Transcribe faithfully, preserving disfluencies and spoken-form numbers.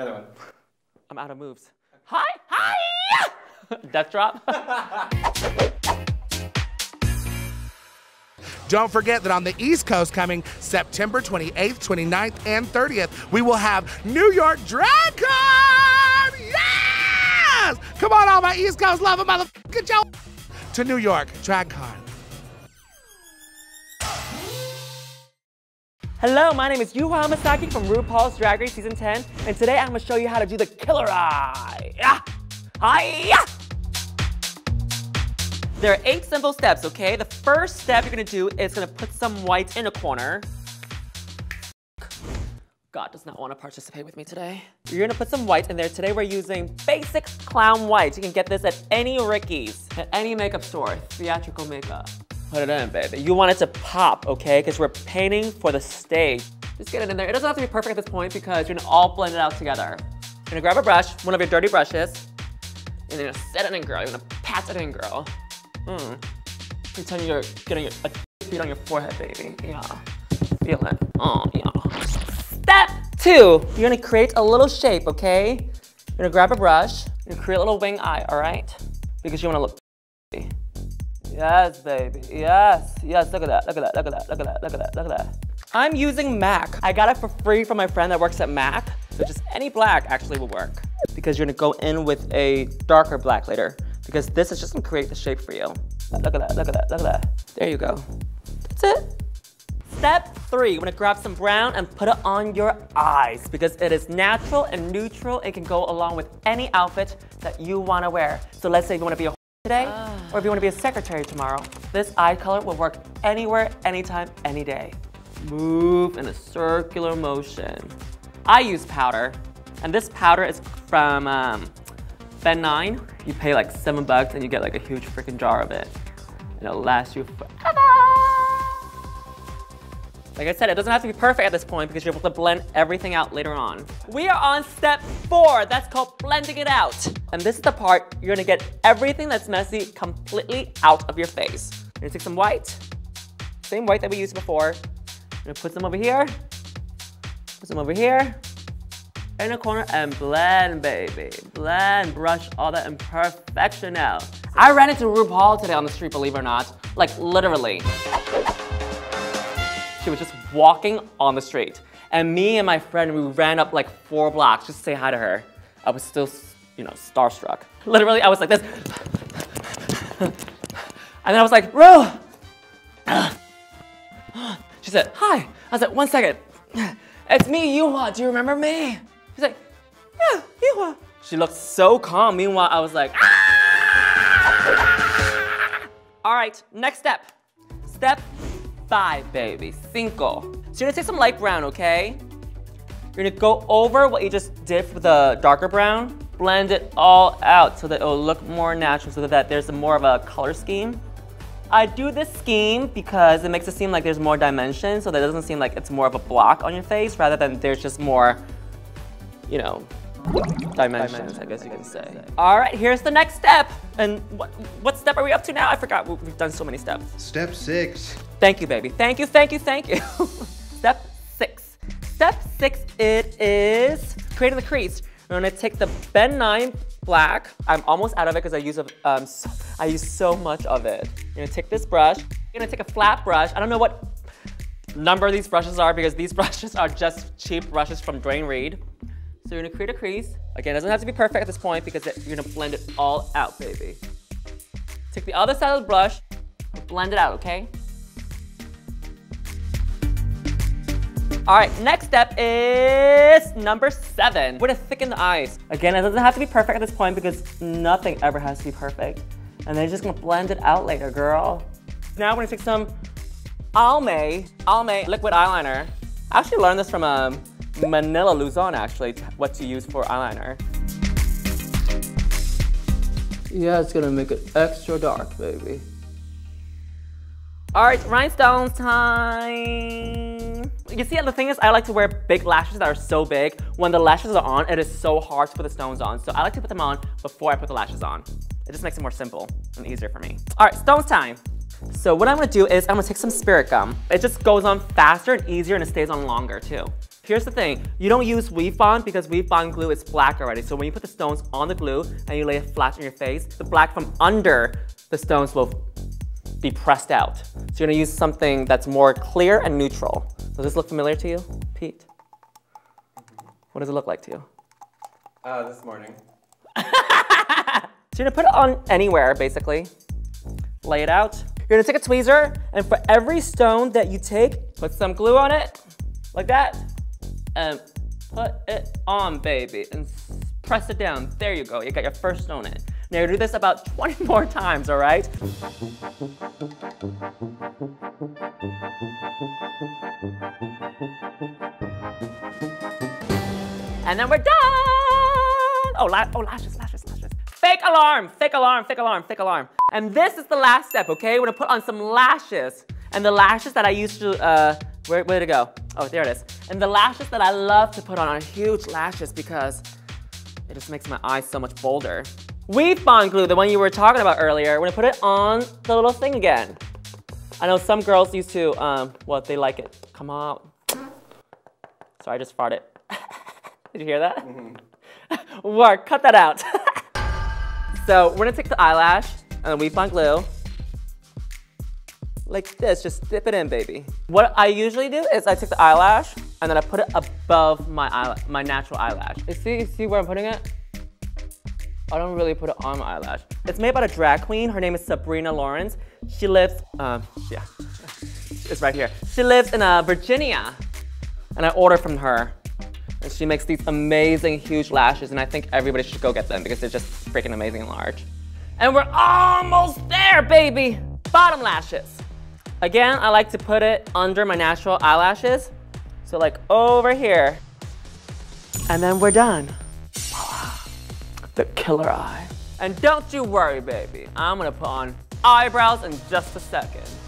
Another one. I'm out of moves. Hi, hi! Death drop. Don't forget that on the East Coast coming September twenty-eighth, twenty-ninth, and thirtieth, we will have New York DragCon! Yes! Come on, all my East Coast love and motherfucking Joe to New York DragCon. Hello, my name is Yuhua Hamasaki from RuPaul's Drag Race Season ten, and today I'm gonna show you how to do the killer eye. Ah! Hi-ya! There are eight simple steps, okay? The first step you're gonna do is gonna put some whites in a corner. God does not want to participate with me today. You're gonna put some whites in there. Today we're using basic clown whites. You can get this at any Ricky's, at any makeup store, theatrical makeup. Put it in, baby. You want it to pop, okay? Because we're painting for the stage. Just get it in there. It doesn't have to be perfect at this point because you're gonna all blend it out together. You're gonna grab a brush, one of your dirty brushes, and you're gonna set it in, girl. You're gonna pat it in, girl. Mm. Pretend you're getting a beat on your forehead, baby. Yeah. Feel it. Oh, yeah. Step two. You're gonna create a little shape, okay? You're gonna grab a brush. You're gonna create a little wing eye, all right? Because you wanna look. Yes, baby. Yes. Yes. Look at that. Look at that. Look at that. Look at that. Look at that. Look at that. I'm using MAC. I got it for free from my friend that works at MAC. So just any black actually will work. Because you're gonna go in with a darker black later. Because this is just gonna create the shape for you. Look at that, look at that, look at that. There you go. That's it. Step three, you wanna grab some brown and put it on your eyes because it is natural and neutral. It can go along with any outfit that you wanna wear. So let's say you wanna be a today, or if you wanna be a secretary tomorrow. This eye color will work anywhere, anytime, any day. Move in a circular motion. I use powder, and this powder is from um, Ben Nye. You pay like seven bucks and you get like a huge freaking jar of it. And it'll last you forever. Like I said, it doesn't have to be perfect at this point because you're able to blend everything out later on. We are on step four. That's called blending it out. And this is the part you're gonna get everything that's messy completely out of your face. You're gonna take some white, same white that we used before. You're gonna put some over here, put some over here. In a corner and blend, baby. Blend, brush all that imperfection out. I ran into RuPaul today on the street, believe it or not. Like, literally. She was just walking on the street. And me and my friend, we ran up like four blocks just to say hi to her. I was still, you know, starstruck. Literally, I was like this. And then I was like, Ru! She said, hi. I was like, one second. It's me, Yuhua. Do you remember me? She's like, yeah, Yuhua. She looked so calm. Meanwhile, I was like, ah! All right, next step. Step five, baby, cinco. So you're gonna take some light brown, okay? You're gonna go over what you just did with the darker brown, blend it all out so that it'll look more natural, so that there's more of a color scheme. I do this scheme because it makes it seem like there's more dimension, so that it doesn't seem like it's more of a block on your face, rather than there's just more, you know, dimensions, I guess you can say. All right, here's the next step. And what, what step are we up to now? I forgot, we've done so many steps. Step six. Thank you, baby. Thank you, thank you, thank you. Step six. Step six, it is creating the crease. We're gonna take the Ben Nye black. I'm almost out of it because I use um, so, I use so much of it. You're gonna take this brush. You're gonna take a flat brush. I don't know what number these brushes are because these brushes are just cheap brushes from Dwayne Reed. So you're gonna create a crease. Again, it doesn't have to be perfect at this point because it, you're gonna blend it all out, baby. Take the other side of the brush, blend it out, okay? All right, next step is number seven. We're gonna thicken the eyes. Again, it doesn't have to be perfect at this point because nothing ever has to be perfect. And then you're just gonna blend it out later, girl. Now we're gonna take some Almay, Almay liquid eyeliner. I actually learned this from um, Manila Luzon, actually, what to use for eyeliner. Yeah, it's gonna make it extra dark, baby. All right, rhinestones time. You see, the thing is, I like to wear big lashes that are so big. When the lashes are on, it is so hard to put the stones on. So I like to put them on before I put the lashes on. It just makes it more simple and easier for me. All right, stones time. So what I'm gonna do is I'm gonna take some spirit gum. It just goes on faster and easier and it stays on longer too. Here's the thing, you don't use weave bond because weave bond glue is black already. So when you put the stones on the glue and you lay it flat on your face, the black from under the stones will be pressed out. So you're gonna use something that's more clear and neutral. Does this look familiar to you, Pete? What does it look like to you? Uh, this morning. So you're gonna put it on anywhere, basically. Lay it out. You're gonna take a tweezer, and for every stone that you take, put some glue on it, like that, and put it on, baby, and press it down. There you go, you got your first stone in. Now you do this about twenty more times, all right? And then we're done! Oh, la oh lashes, lashes, lashes. Fake alarm, fake alarm, fake alarm, fake alarm. And this is the last step, okay? We're gonna put on some lashes. And the lashes that I used to, uh, where, where'd it go? Oh, there it is. And the lashes that I love to put on are huge lashes because it just makes my eyes so much bolder. Weave bond glue, the one you were talking about earlier, we're gonna put it on the little thing again. I know some girls used to, um, well, they like it. Come on. Sorry, I just farted. Did you hear that? Mm-hmm. Work, cut that out. So we're gonna take the eyelash and weave bond glue. Like this, just dip it in, baby. What I usually do is I take the eyelash and then I put it above my eyelash, my natural eyelash. You see, you see where I'm putting it? I don't really put it on my eyelash. It's made by a drag queen. Her name is Sabrina Lawrence. She lives, um, yeah, it's right here. She lives in uh, Virginia, and I order from her. And she makes these amazing, huge lashes, and I think everybody should go get them because they're just freaking amazing and large. And we're almost there, baby! Bottom lashes. Again, I like to put it under my natural eyelashes. So like over here. And then we're done. The killer eye. And don't you worry, baby. I'm gonna put on eyebrows in just a second.